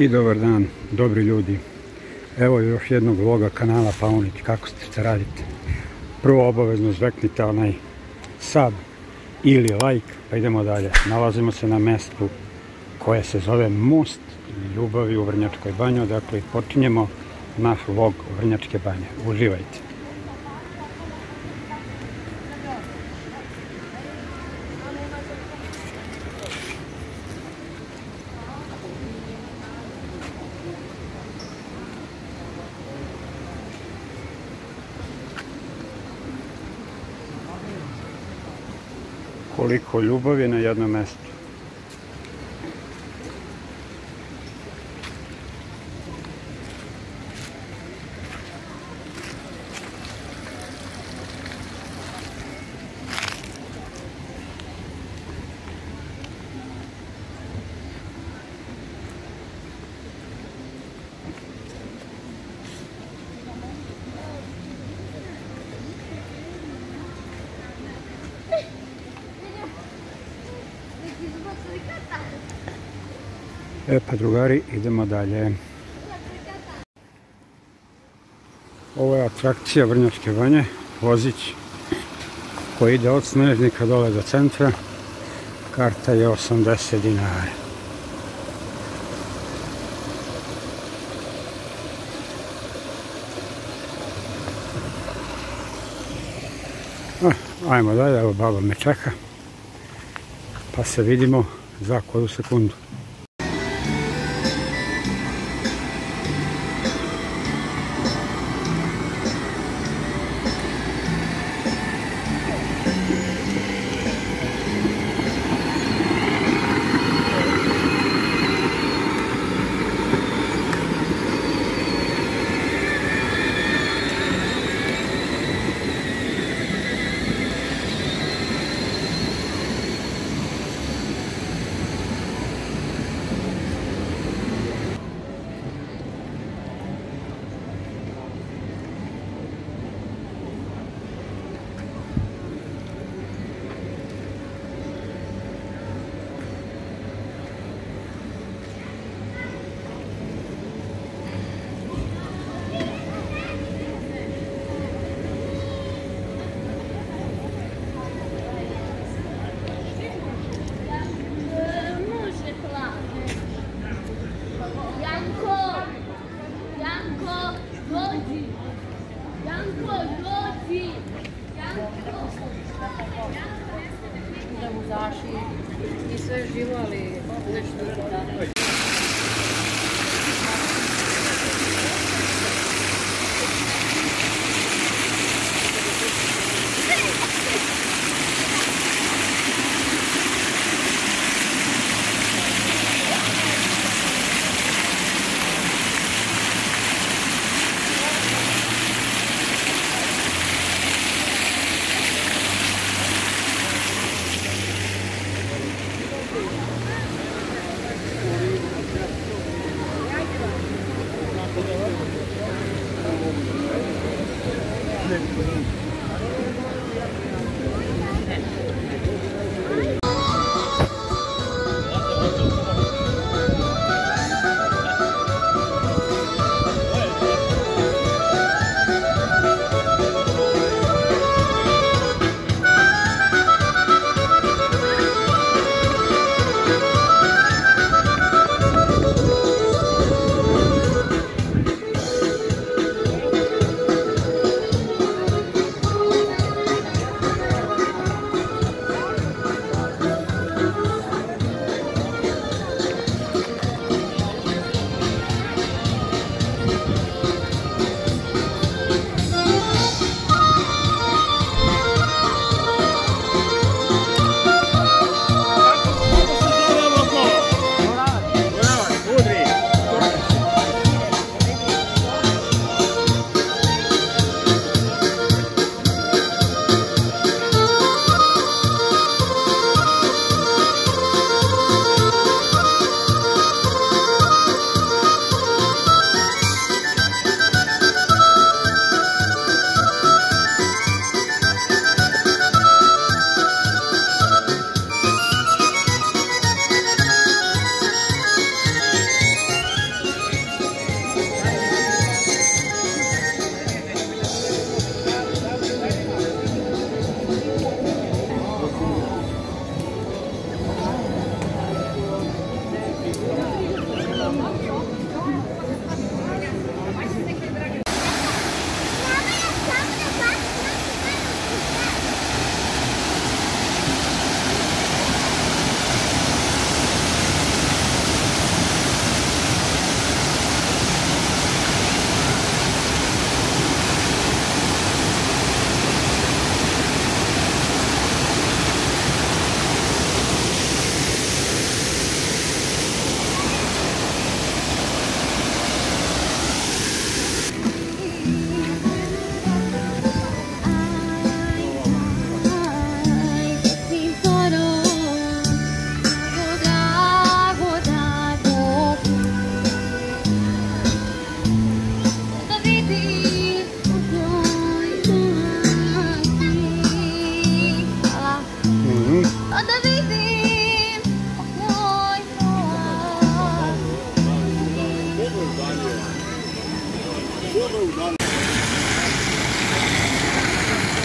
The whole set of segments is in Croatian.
I dobar dan, dobri ljudi. Evo još jednog vloga kanala Paunić, kako ste se radite. Prvo obavezno zveknite onaj sub ili like, pa idemo dalje. Nalazimo se na mestu koje se zove Most ljubavi u Vrnjačkoj banji, dakle počinjemo naš vlog Vrnjačke banje. Uživajte. Koliko ljubavi na jednom mestu. E pa drugari, idemo dalje. Ovo je atrakcija Vrnjačke banje, vozić koji ide od Snežnika dole do centra. Karta je 80 dinara. Ajmo dalje, evo baba me čeka. Pa se vidimo za koju sekundu.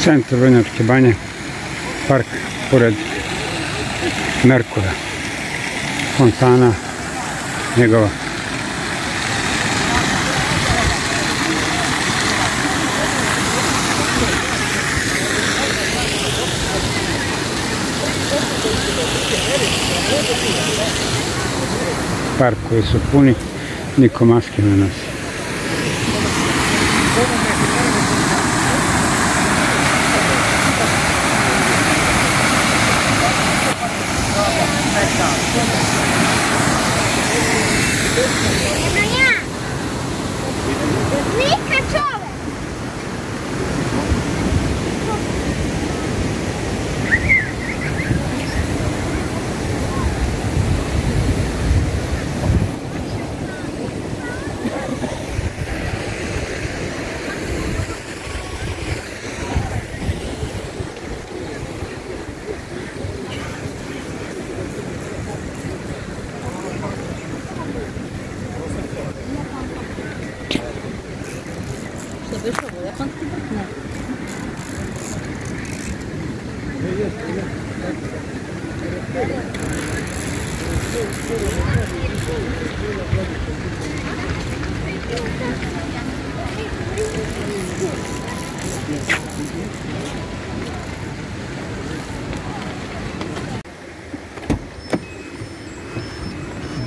Centar Vrnjačke banje, park pored Merkura, fontana njegova. Park koji su puni, niko maske ne nosi.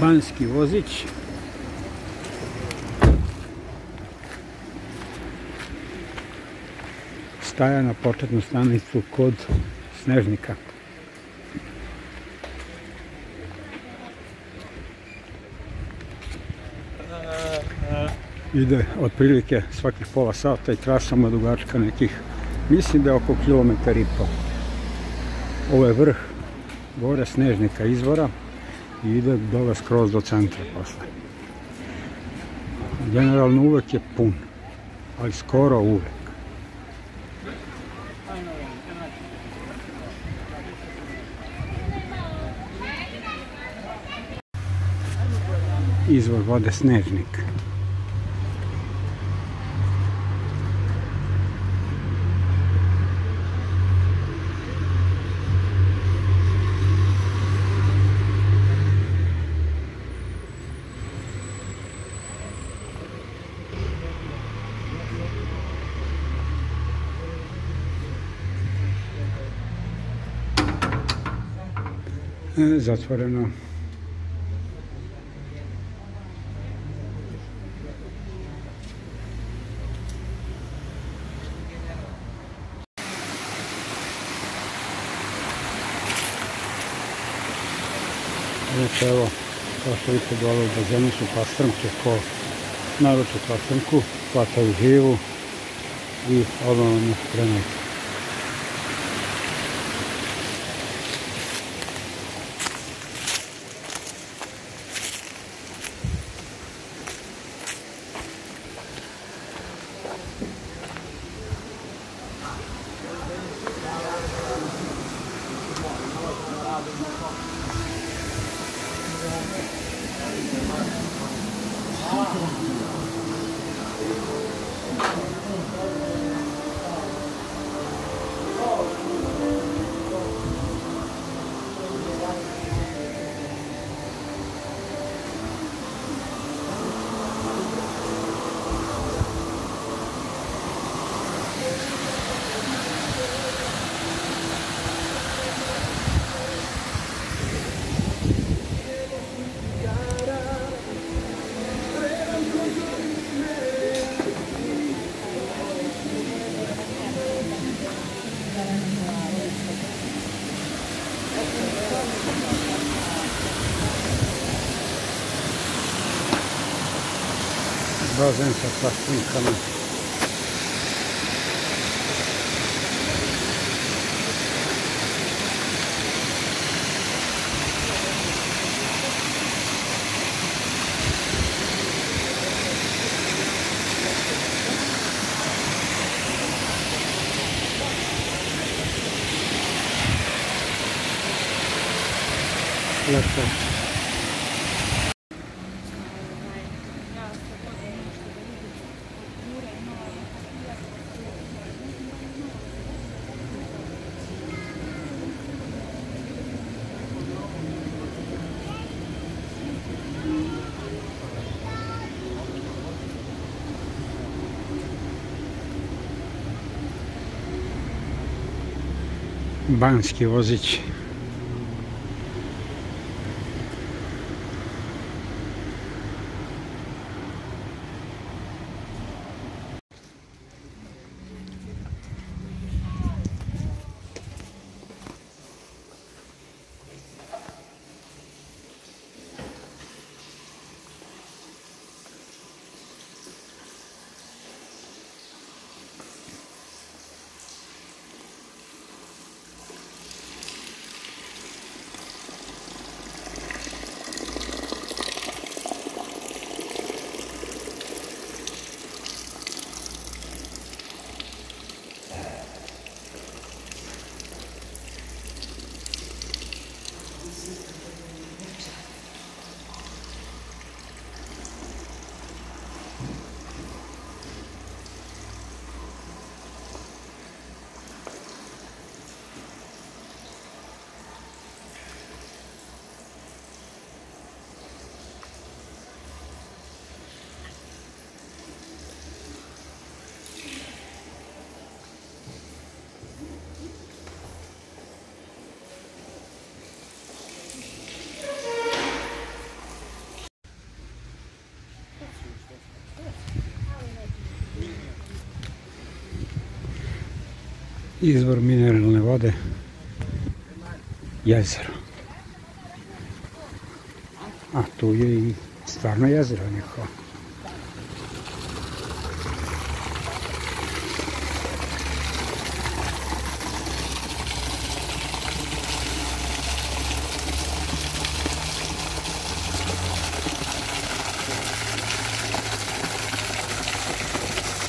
Banjski vozić. Staja na početnu stanicu kod Snežnika. Ide otprilike svakih pola sata i trasa mu je dugačka nekih, mislim da je oko 1,5 km. Ovo je vrh gore Snežnika, izvora, i ide dole skroz do centra posle. Generalno uvek je pun, ali skoro uvek. Izvor vode Snežnik. Zatvoreno. Znači evo, kao što vidite dole u bazenu su pastramke, ko naruče pastramku, hvataju živu i odmah vam ih prenose. Bazen sa plastinkama. Lepo. Banski vozić. Izvor mineralne vode, jezero. A tu je i stvarno jezero njihovo.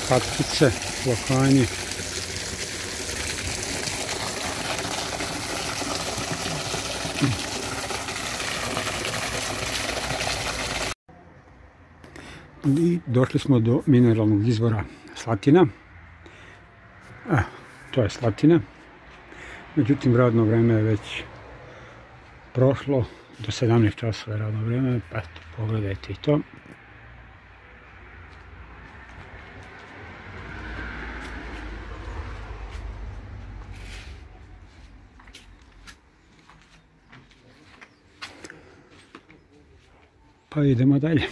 Patkice, lokanje. I došli smo do mineralnog izvora Slatina. To je Slatina. Međutim, radno vreme je već prošlo. Do 17 časova je radno vreme. Pa pogledajte i to. Pa idemo dalje.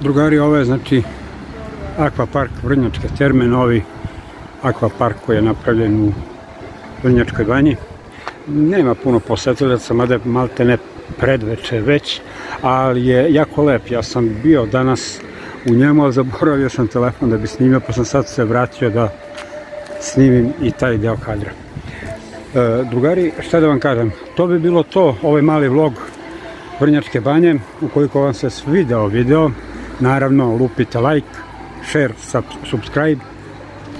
Drugari, ovo je znači akvapark Vrnjačke terme, novi akvapark koji je napravljen u Vrnjačkoj banji. Nema puno posetilaca, mada malte ne predveče već, ali je jako lep. Ja sam bio danas u njemu, ali zaboravio sam telefon da bi snimio, pa sam sad se vratio da snimim i taj deo kadra. Drugari, šta da vam kažem, to bi bilo to, ovaj mali vlog Vrnjačke banje. Ukoliko vam se svideo video, naravno lupite like, share, subscribe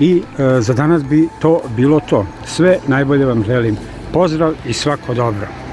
i za danas bi to bilo to. Sve najbolje vam želim. Pozdrav i svako dobro.